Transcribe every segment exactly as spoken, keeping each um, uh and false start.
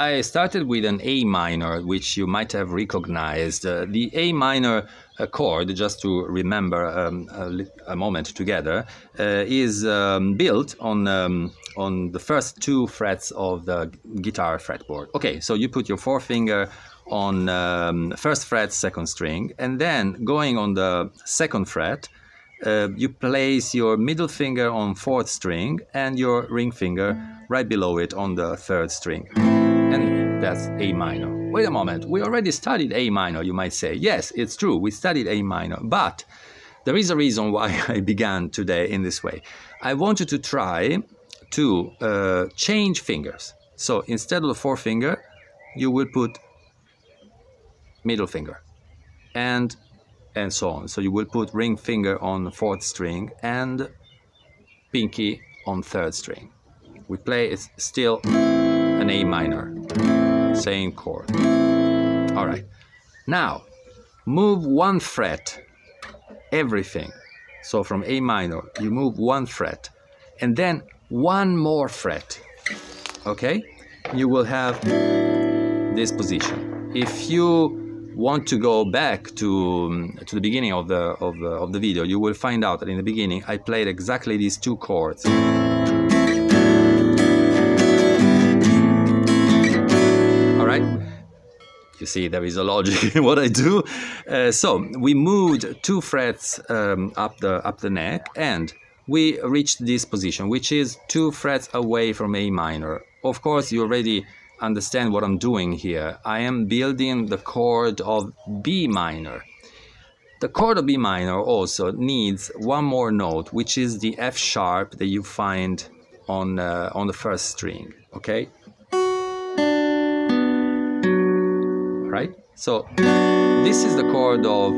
I started with an A minor, which you might have recognized. Uh, the A minor uh, chord, just to remember um, a, a moment together, uh, is um, built on um, on the first two frets of the guitar fretboard. Okay, so you put your forefinger on um, first fret, second string, and then going on the second fret, uh, you place your middle finger on fourth string and your ring finger right below it on the third string. And that's A minor. Wait a moment, we already studied A minor, you might say. Yes, it's true, we studied A minor, but there is a reason why I began today in this way. I wanted to try to uh, change fingers. So instead of the forefinger, you will put middle finger and and so on. So you will put ring finger on fourth string and pinky on third string. We play it still an A minor, same chord. All right, now move one fret, everything. So from A minor, you move one fret and then one more fret, okay? You will have this position. If you want to go back to, um, to the beginning of the, of, the, of the video, you will find out that in the beginning, I played exactly these two chords. You see, there is a logic in what I do. Uh, so we moved two frets um, up the up the neck, and we reached this position, which is two frets away from A minor. Of course, you already understand what I'm doing here. I am building the chord of B minor. The chord of B minor also needs one more note, which is the F sharp that you find on uh, on the first string. Okay. Right? So this is the chord of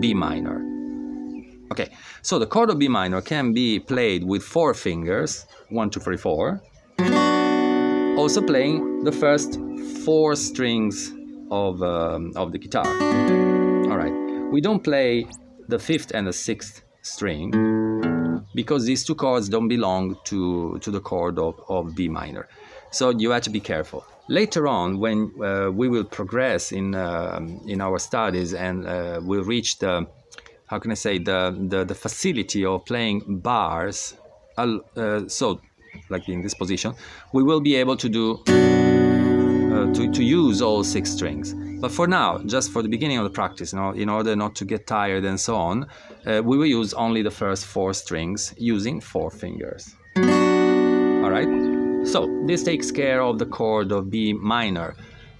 B minor. Okay, so the chord of B minor can be played with four fingers, one, two, three, four, also playing the first four strings of, um, of the guitar. All right, we don't play the fifth and the sixth string because these two chords don't belong to, to the chord of, of B minor. So you have to be careful. Later on, when uh, we will progress in uh, in our studies and uh, we'll reach the, how can I say, the the, the facility of playing bars, uh, so like in this position, we will be able to do uh, to to use all six strings. But for now, just for the beginning of the practice, you know, in order not to get tired and so on, uh, we will use only the first four strings using four fingers. All right. So, this takes care of the chord of B minor.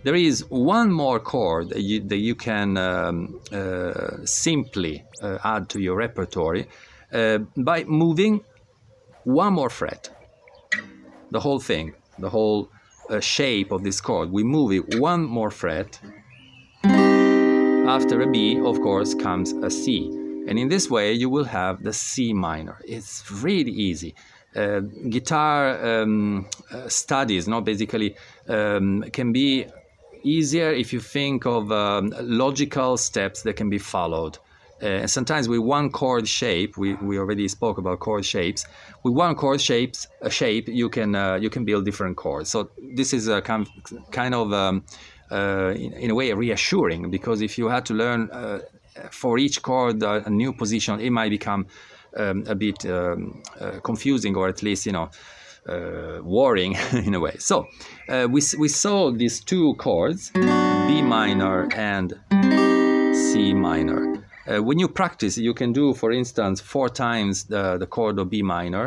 There is one more chord that you, that you can um, uh, simply uh, add to your repertoire uh, by moving one more fret. The whole thing, the whole uh, shape of this chord, we move it one more fret. After a B, of course, comes a C. And in this way, you will have the C minor. It's really easy. Uh, guitar um, uh, studies, no, basically, um, can be easier if you think of um, logical steps that can be followed. Uh, sometimes with one chord shape, we, we already spoke about chord shapes. With one chord shapes, a shape, you can uh, you can build different chords. So this is a kind kind of um, uh, in, in a way reassuring, because if you had to learn uh, for each chord uh, a new position, it might become Um, a bit um, uh, confusing, or at least, you know, uh, worrying in a way. So uh, we, we saw these two chords, B minor and C minor. Uh, when you practice, you can do, for instance, four times the, the chord of B minor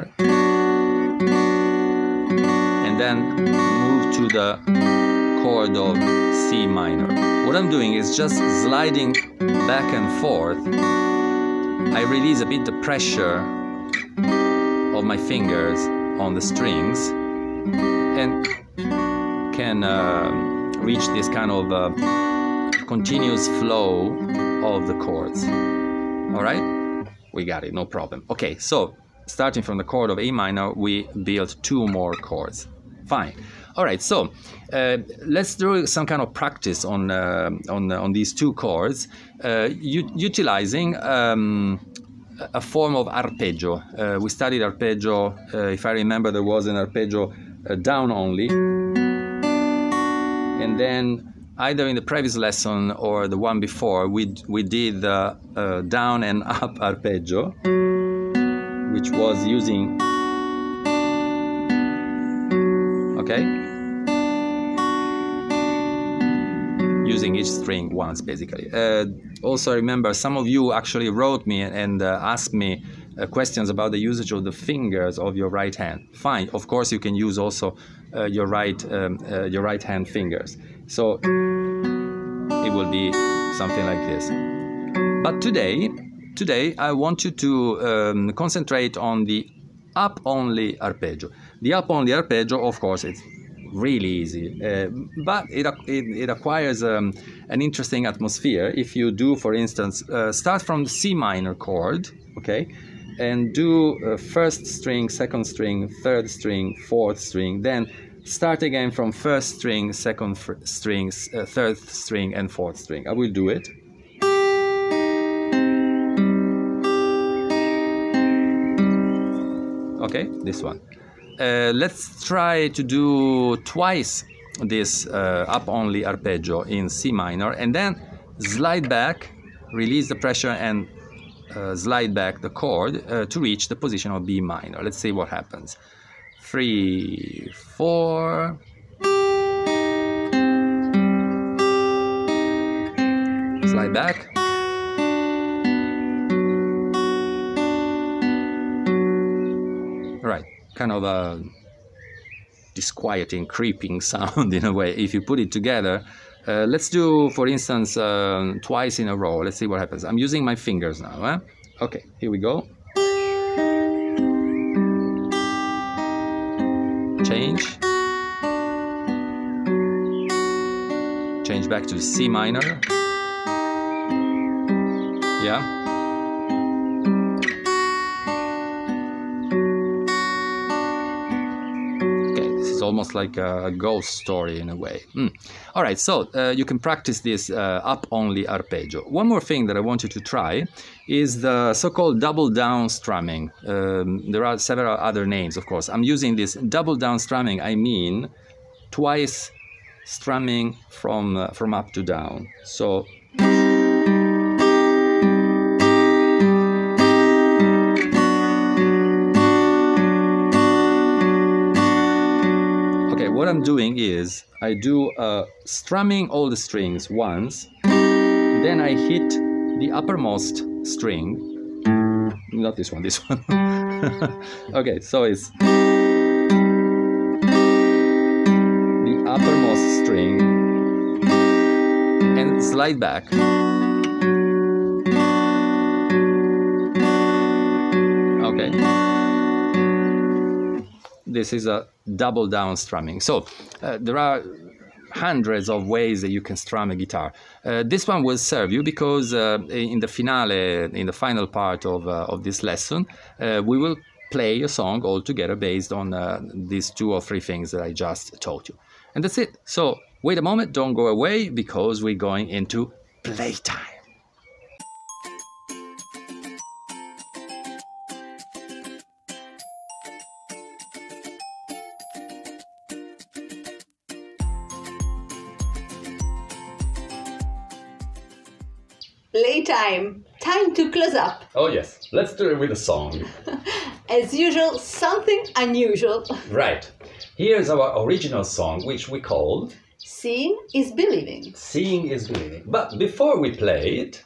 and then move to the chord of C minor. What I'm doing is just sliding back and forth. I release a bit the pressure of my fingers on the strings and can uh, reach this kind of uh, continuous flow of the chords. All right? We got it, no problem. Okay, so starting from the chord of A minor, we built two more chords. Fine. All right, so uh, let's do some kind of practice on uh, on on these two chords, uh, utilizing um, a form of arpeggio. Uh, we studied arpeggio. Uh, if I remember, there was an arpeggio uh, down only, And then either in the previous lesson or the one before, we, we did the uh, uh, down and up arpeggio, which was using... Okay? Using each string once, basically. Uh, also, I remember some of you actually wrote me and uh, asked me uh, questions about the usage of the fingers of your right hand. Fine, of course you can use also uh, your, right, um, uh, your right hand fingers. So it will be something like this. But today, today I want you to um, concentrate on the up-only arpeggio. The up-only arpeggio, of course, it's really easy, uh, but it, it, it acquires um, an interesting atmosphere if you do, for instance, uh, start from the C minor chord, okay, and do uh, first string, second string, third string, fourth string, then start again from first string, second string, uh, third string, and fourth string. I will do it. Okay, this one. Uh, let's try to do twice this uh, up-only arpeggio in C minor, and then slide back, release the pressure, and uh, slide back the chord uh, to reach the position of B minor. Let's see what happens. Three, four, slide back, right, kind of a disquieting, creeping sound in a way, if you put it together. Uh, let's do, for instance, um, twice in a row, let's see what happens. I'm using my fingers now, eh? Okay, here we go. Change, change back to C minor, yeah, okay, this is almost like a ghost story in a way. Mm. All right, so uh, you can practice this uh, up-only arpeggio. One more thing that I want you to try is the so-called double down strumming. Um, there are several other names, of course. I'm using this double down strumming. I mean twice strumming from, uh, from up to down. So okay, what I'm doing is I do uh, strumming all the strings once, then I hit the uppermost string, not this one, this one. Okay, so it's the uppermost string and slide back. Okay, this is a double down strumming. So uh, there are hundreds of ways that you can strum a guitar. Uh, this one will serve you because uh, in the finale, in the final part of, uh, of this lesson, uh, we will play a song all together based on uh, these two or three things that I just taught you. And that's it. So wait a moment, don't go away, because we're going into playtime. Playtime. Time to close up. Oh yes, let's do it with a song. As usual, something unusual. Right. Here's our original song, which we called... Seeing is Believing. Seeing is Believing. But before we play it...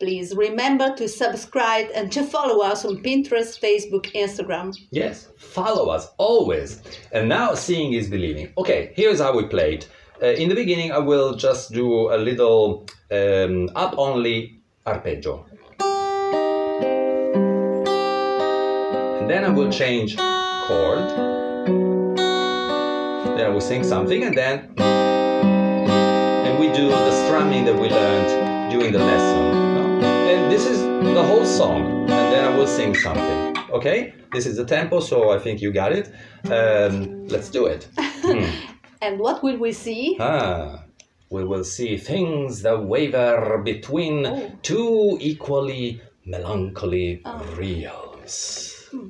Please remember to subscribe and to follow us on Pinterest, Facebook, Instagram. Yes, follow us always. And now Seeing is Believing. Okay, here's how we play it. Uh, in the beginning, I will just do a little um, up-only arpeggio. And then I will change chord. Then I will sing something, and then... And we do the strumming that we learned during the lesson. And this is the whole song. And then I will sing something. Okay? This is the tempo, so I think you got it. Um, let's do it. Hmm. And what will we see? Ah, we will see things that waver between oh. two equally melancholy oh. reels. Hmm.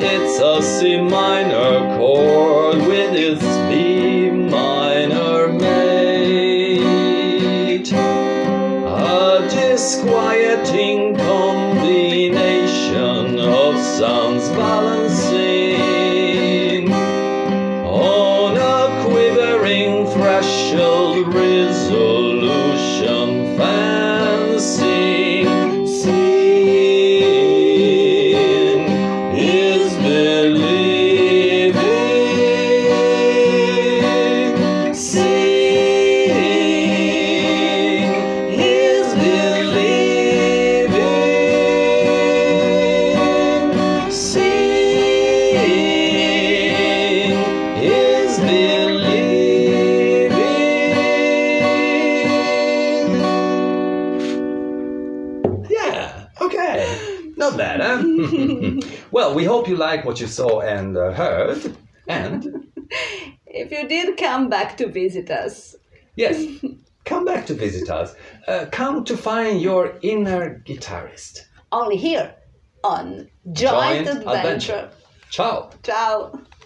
It's a C minor chord with its B minor mate. A disquieting combination of sounds balancing on a quivering threshold resolution fancy. Not bad, huh? Well, we hope you like what you saw and uh, heard. And if you did, come back to visit us. Yes, come back to visit us. Uh, come to find your inner guitarist. Only here on Joint, Joint Adventure. Adventure. Ciao. Ciao.